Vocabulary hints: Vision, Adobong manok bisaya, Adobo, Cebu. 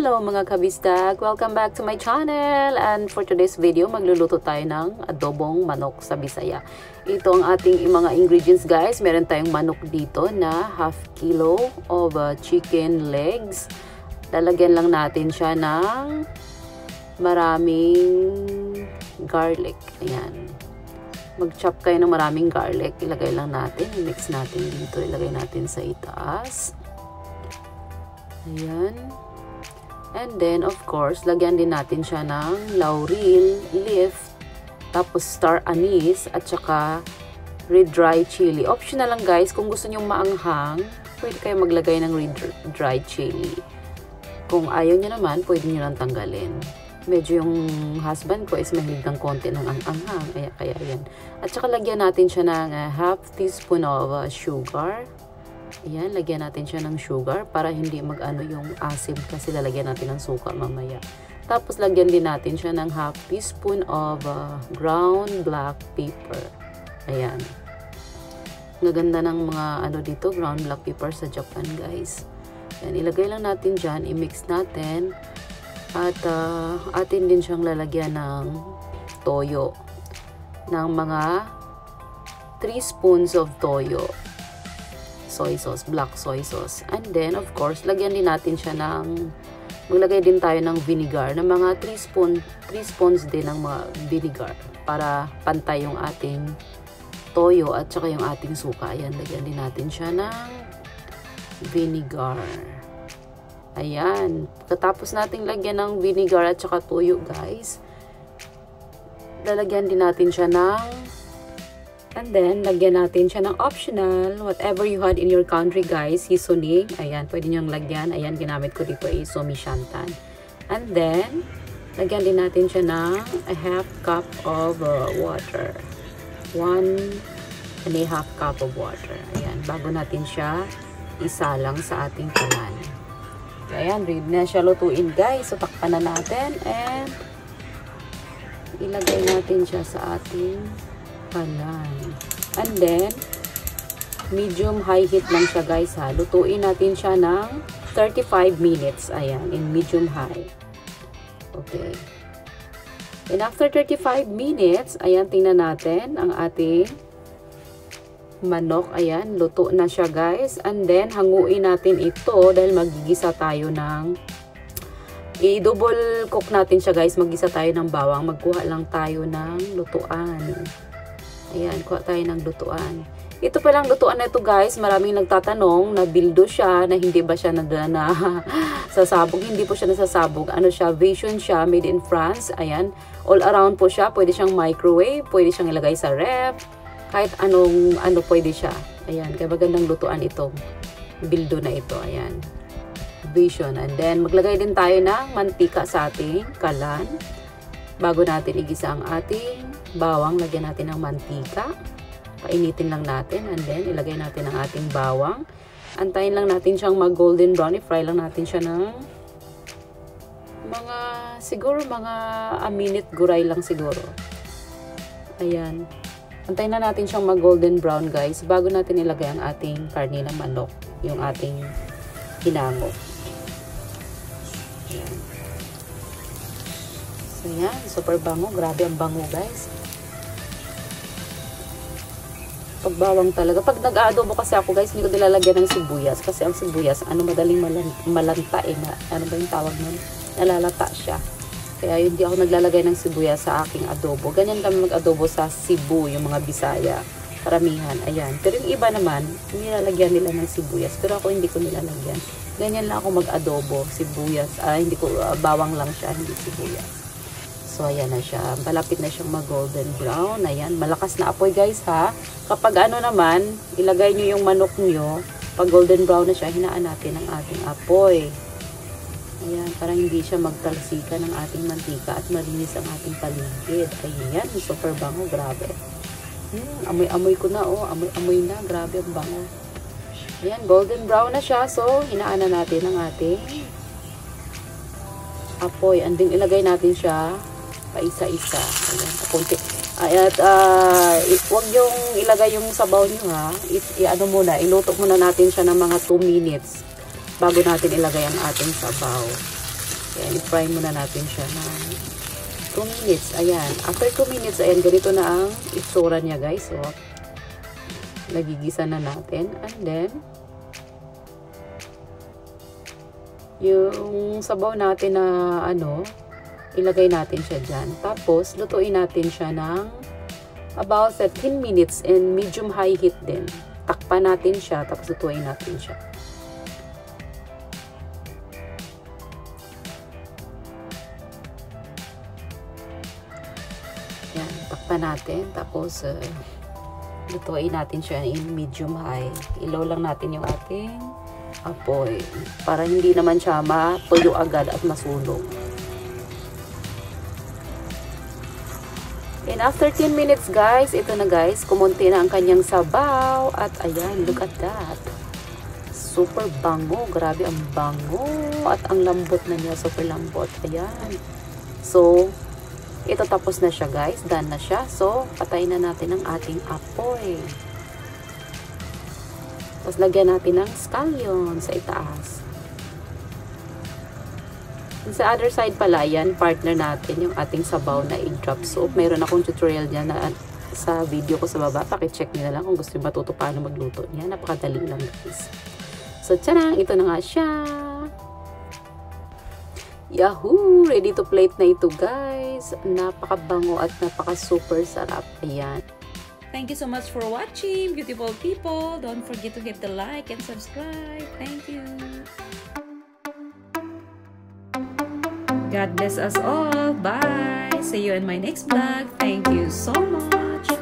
Hello mga kabisdag! Welcome back to my channel! And for today's video, magluluto tayo ng adobong manok sa Bisaya. Ito ang ating mga ingredients guys. Meron tayong manok dito na half kilo of chicken legs. Lalagyan lang natin siya ng maraming garlic. Ayan. Mag-chop kayo ng maraming garlic. Ilagay lang natin. Mix natin dito. Ilagay natin sa itaas. Ayan. And then, of course, lagyan din natin siya ng laurel leaf, tapos star anise, at saka red dry chili. Optional lang guys, kung gusto nyong maanghang, pwede kayo maglagay ng red dry chili. Kung ayaw nyo naman, pwede nyo lang tanggalin. Medyo yung husband ko is mahilig ng konti ng anghang. Kaya yan. At saka lagyan natin siya ng half teaspoon of sugar. Ayan, lagyan natin siya ng sugar para hindi mag-ano yung asim kasi lalagyan natin ng suka mamaya. Tapos lagyan din natin siya ng half teaspoon of ground black pepper. Ayan. Gaganda ng mga ano dito, ground black pepper sa Japan guys. Ayan, ilagay lang natin dyan, i-mix natin. At atin din siyang lalagyan ng toyo. Ng mga 3 spoons of toyo. Soy sauce, black soy sauce. And then, of course, lagyan din natin siya ng, maglagay din tayo ng vinegar, ng mga 3 spoons din ng mga vinegar para pantay yung ating toyo at saka yung ating suka. Ayan, lagyan din natin siya ng vinegar. Ayan. Katapos natin lagyan ng vinegar at saka toyo, guys, lalagyan din natin siya ng, and then, lagyan natin siya ng optional, whatever you had in your country guys, seasoning. Ayan, pwede nyo lagyan. Ayan, ginamit ko dito ay somi shantan. And then, lagyan din natin siya ng a half cup of water. 1½ cup of water. Ayan, bago natin siya isalang sa ating kalan. Ayan, ready na siya lutuin guys. So, takpan na natin and ilagay natin siya sa ating kalan. And then, medium high heat lang siya guys ha. Lutuin natin siya ng 35 minutes. Ayan, in medium high. Okay. And after 35 minutes, ayan, tingnan natin ang ating manok. Ayan, luto na siya guys. And then, hanguin natin ito dahil magigisa tayo ng, i-double cook natin siya guys. Magisa tayo ng bawang. Magkuha lang tayo ng lutuan. Ayan, kuha tayo ng lutuan. Ito palang lutuan na ito guys, maraming nagtatanong na bildo siya, na hindi ba siya nasasabog. Hindi po siya nasasabog. Ano siya, Vision siya, made in France. Ayan, all around po siya. Pwede siyang microwave, pwede siyang ilagay sa ref, kahit anong ano pwede siya. Ayan, kaya magandang lutuan itong bildo na ito. Ayan, Vision. And then, maglagay din tayo ng mantika sa ating kalan bago natin igisa ang ating bawang. Lagyan natin ng mantika, painitin lang natin, and then ilagay natin ang ating bawang. Antayin lang natin siyang mag golden brown. I-fry lang natin siya ng mga siguro mga a minute guray lang siguro. Ayan, antayin na natin siyang mag golden brown guys bago natin ilagay ang ating karne ng manok, yung ating hinango. Ayan. So yan, super bango. Grabe ang bango guys. Pagbawang talaga. Pag nag-aadobo kasi ako guys, hindi ko nilalagyan ng sibuyas. Kasi ang sibuyas, ano, madaling malanta eh. Ano ba yung tawag nun? Nalalata siya. Kaya hindi ako naglalagay ng sibuyas sa aking adobo. Ganyan kami mag-adobo sa Cebu, yung mga Bisaya. Karamihan. Ayan. Pero yung iba naman, nilalagyan nila ng sibuyas. Pero ako hindi ko nilalagyan. Ganyan lang ako mag-adobo. Sibuyas. Hindi ko, bawang lang siya, hindi sibuyas. So, ayan na siya. Malapit na siyang mag-golden brown. Ayan. Malakas na apoy, guys, ha? Kapag ano naman, ilagay nyo yung manok nyo. Pag golden brown na siya, hinaan natin ang ating apoy. Ayan. Para hindi siya magtalsika ng ating mantika at malinis ang ating paligid. Ayan. Super bango. Grabe. Amoy-amoy ko na, oh. Amoy-amoy na. Grabe ang bango. Ayan. Golden brown na siya. So, hinaan na natin ang ating apoy. Anding ilagay natin siya paisa-isa. Ayan, konti. At huwag yung ilagay yung sabaw nyo ha. I-ano muna, iluto muna natin siya ng mga 2 minutes bago natin ilagay ang ating sabaw. Ayan, i-fry muna natin siya ng 2 minutes. Ayan, after 2 minutes, ayan, ganito na ang itsura niya, guys. So, nagigisa na natin. And then, yung sabaw natin na, ano, ilagay natin siya dyan. Tapos, lutuin natin siya ng about 13 minutes and medium-high heat din. Takpan natin siya, tapos lutuin natin siya. Yan, takpan natin, tapos lutuin natin siya in medium high. Ilaw lang natin yung ating apoy para hindi naman siya matuyo agad at masunog. And after 10 minutes, guys, ito na, guys, kumunti na ang kanyang sabaw at ayan, look at that. Super bango, grabe ang bango at ang lambot na niya, super lambot. Ayan. So, ito tapos na siya, guys. Done na siya. So, patayin na natin ang ating apoy. Tapos, lagyan natin ng scallion sa itaas. And sa other side pala, yan, partner natin yung ating sabaw na egg drop soup. Mayroon akong tutorial dyan na sa video ko sa baba. Pakicheck nyo na lang kung gusto nyo matuto paano magluto niya. Napakadali lang, guys. So, tiyarang! Ito na nga siya! Yahoo! Ready to plate na ito, guys! Napakabango at napaka super sarap. Ayan. Thank you so much for watching, beautiful people. Don't forget to hit the like and subscribe. Thank you. God bless us all. Bye. See you in my next vlog. Thank you so much.